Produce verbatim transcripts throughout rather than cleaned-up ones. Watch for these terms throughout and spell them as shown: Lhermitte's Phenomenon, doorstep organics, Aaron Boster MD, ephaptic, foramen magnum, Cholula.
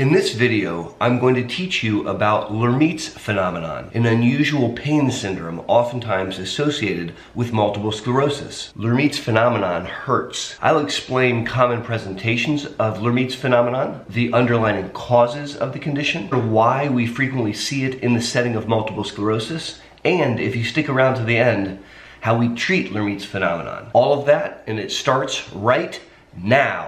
In this video, I'm going to teach you about Lhermitte's phenomenon, an unusual pain syndrome oftentimes associated with multiple sclerosis. Lhermitte's phenomenon hurts. I'll explain common presentations of Lhermitte's phenomenon, the underlying causes of the condition, why we frequently see it in the setting of multiple sclerosis, and if you stick around to the end, how we treat Lhermitte's phenomenon. All of that, and it starts right now.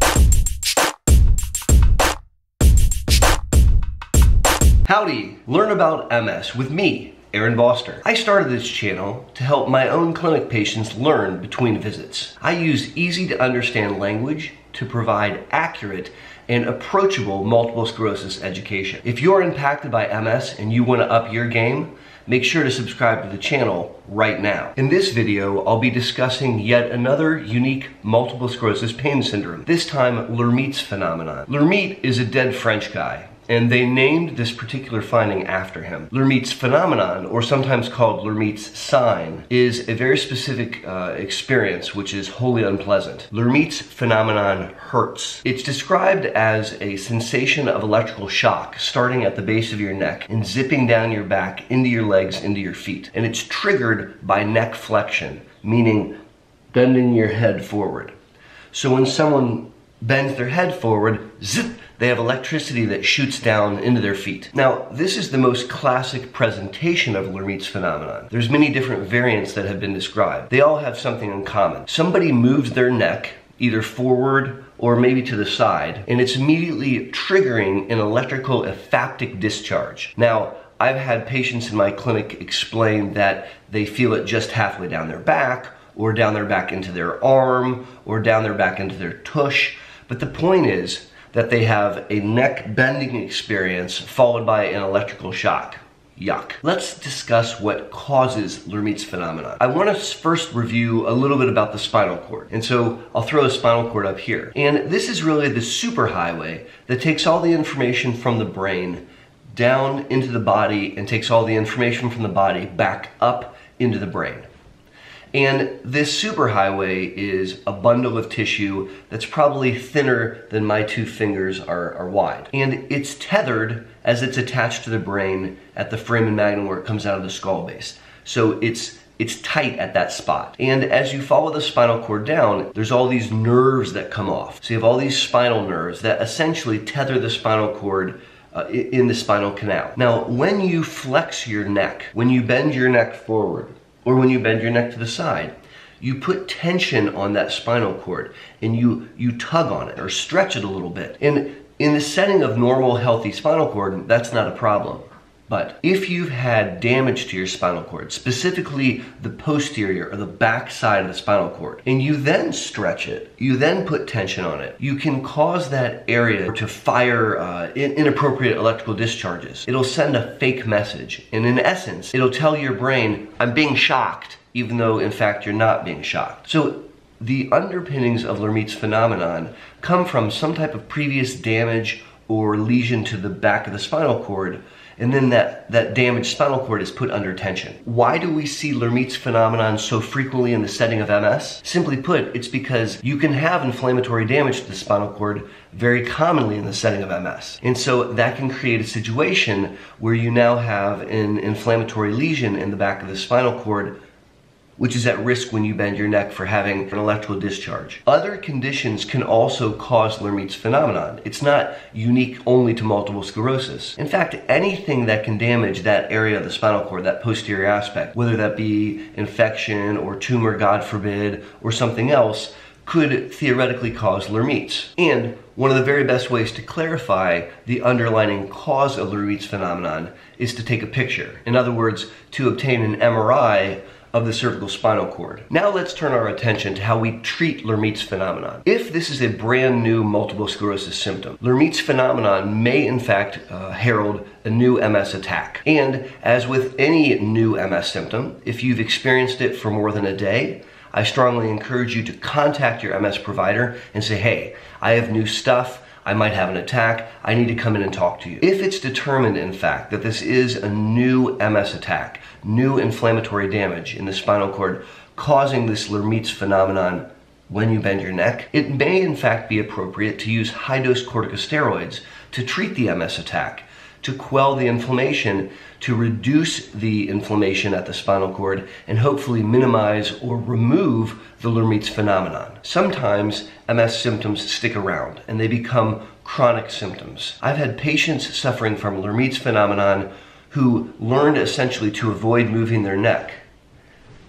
Howdy! Learn about M S with me, Aaron Boster. I started this channel to help my own clinic patients learn between visits. I use easy to understand language to provide accurate and approachable multiple sclerosis education. If you're impacted by M S and you want to up your game, make sure to subscribe to the channel right now. In this video, I'll be discussing yet another unique multiple sclerosis pain syndrome, this time Lhermitte's phenomenon. Lhermitte is a dead French guy, and they named this particular finding after him. Lhermitte's phenomenon, or sometimes called Lhermitte's sign, is a very specific uh, experience which is wholly unpleasant. Lhermitte's phenomenon hurts. It's described as a sensation of electrical shock starting at the base of your neck and zipping down your back, into your legs, into your feet. And it's triggered by neck flexion, meaning bending your head forward. So when someone bends their head forward, zip, they have electricity that shoots down into their feet. Now, this is the most classic presentation of Lhermitte's phenomenon. There's many different variants that have been described. They all have something in common. Somebody moves their neck either forward or maybe to the side, and it's immediately triggering an electrical ephaptic discharge. Now, I've had patients in my clinic explain that they feel it just halfway down their back, or down their back into their arm, or down their back into their tush, but the point is that they have a neck bending experience followed by an electrical shock. Yuck. Let's discuss what causes Lhermitte's phenomenon. I want to first review a little bit about the spinal cord, and so I'll throw a spinal cord up here. And this is really the superhighway that takes all the information from the brain down into the body and takes all the information from the body back up into the brain. And this superhighway is a bundle of tissue that's probably thinner than my two fingers are, are wide. And it's tethered as it's attached to the brain at the foramen magnum where it comes out of the skull base. So it's, it's tight at that spot. And as you follow the spinal cord down, there's all these nerves that come off. So you have all these spinal nerves that essentially tether the spinal cord Uh, in the spinal canal. Now, when you flex your neck, when you bend your neck forward, or when you bend your neck to the side, you put tension on that spinal cord and you, you tug on it or stretch it a little bit. And in the setting of normal, healthy spinal cord, that's not a problem. But if you've had damage to your spinal cord, specifically the posterior or the back side of the spinal cord, and you then stretch it, you then put tension on it, you can cause that area to fire uh, inappropriate electrical discharges. It'll send a fake message, and in essence, it'll tell your brain, I'm being shocked, even though in fact you're not being shocked. So the underpinnings of Lhermitte's phenomenon come from some type of previous damage or lesion to the back of the spinal cord, and then that, that damaged spinal cord is put under tension. Why do we see Lhermitte's phenomenon so frequently in the setting of M S? Simply put, it's because you can have inflammatory damage to the spinal cord very commonly in the setting of M S. And so that can create a situation where you now have an inflammatory lesion in the back of the spinal cord, which is at risk when you bend your neck for having an electrical discharge. Other conditions can also cause Lhermitte's phenomenon. It's not unique only to multiple sclerosis. In fact, anything that can damage that area of the spinal cord, that posterior aspect, whether that be infection or tumor, God forbid, or something else, could theoretically cause Lhermitte's. And one of the very best ways to clarify the underlying cause of Lhermitte's phenomenon is to take a picture. In other words, to obtain an M R I of the cervical spinal cord. Now let's turn our attention to how we treat Lhermitte's phenomenon. If this is a brand new multiple sclerosis symptom, Lhermitte's phenomenon may in fact uh, herald a new M S attack. And as with any new M S symptom, if you've experienced it for more than a day, I strongly encourage you to contact your M S provider and say, hey, I have new stuff, I might have an attack, I need to come in and talk to you. If it's determined, in fact, that this is a new M S attack, new inflammatory damage in the spinal cord causing this Lhermitte's phenomenon when you bend your neck, it may in fact be appropriate to use high-dose corticosteroids to treat the M S attack, to quell the inflammation, to reduce the inflammation at the spinal cord, and hopefully minimize or remove the Lhermitte's phenomenon. Sometimes M S symptoms stick around and they become chronic symptoms. I've had patients suffering from Lhermitte's phenomenon who learned essentially to avoid moving their neck.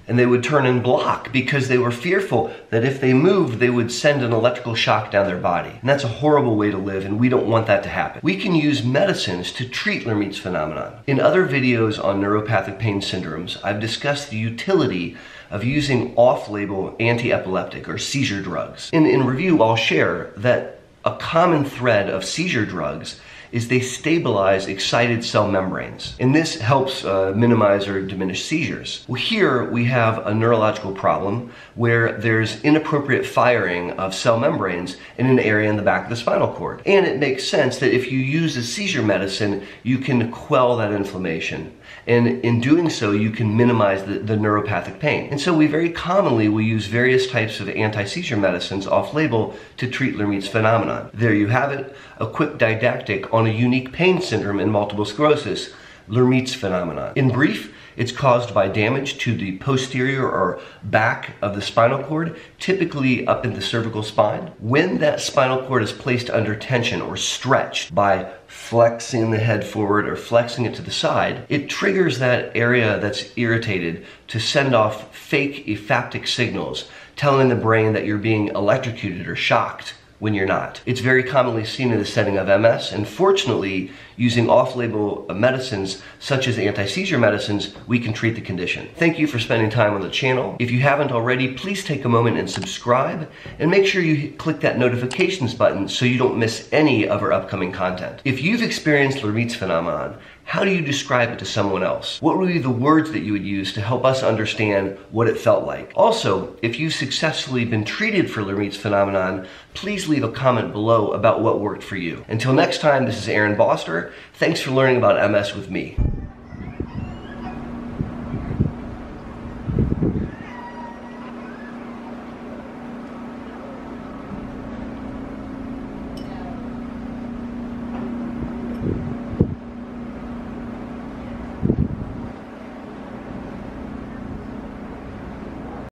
And they would turn and block because they were fearful that if they moved, they would send an electrical shock down their body. And that's a horrible way to live, and we don't want that to happen. We can use medicines to treat Lhermitte's phenomenon. In other videos on neuropathic pain syndromes, I've discussed the utility of using off-label anti-epileptic or seizure drugs. And in review, I'll share that a common thread of seizure drugs is they stabilize excited cell membranes. And this helps uh, minimize or diminish seizures. Well, here we have a neurological problem where there's inappropriate firing of cell membranes in an area in the back of the spinal cord. And it makes sense that if you use a seizure medicine, you can quell that inflammation. And in doing so, you can minimize the, the neuropathic pain. And so we very commonly will use various types of anti-seizure medicines off-label to treat Lhermitte's phenomenon. There you have it, a quick didactic on a unique pain syndrome in multiple sclerosis, Lhermitte's phenomenon. In brief, it's caused by damage to the posterior or back of the spinal cord, typically up in the cervical spine. When that spinal cord is placed under tension or stretched by flexing the head forward or flexing it to the side, it triggers that area that's irritated to send off fake ephaptic signals, telling the brain that you're being electrocuted or shocked when you're not. It's very commonly seen in the setting of M S, and fortunately, using off-label medicines such as anti-seizure medicines, we can treat the condition. Thank you for spending time on the channel. If you haven't already, please take a moment and subscribe, and make sure you click that notifications button so you don't miss any of our upcoming content. If you've experienced Lhermitte's phenomenon, how do you describe it to someone else? What would be the words that you would use to help us understand what it felt like? Also, if you've successfully been treated for Lhermitte's phenomenon, please leave a comment below about what worked for you. Until next time, this is Aaron Boster. Thanks for learning about M S with me.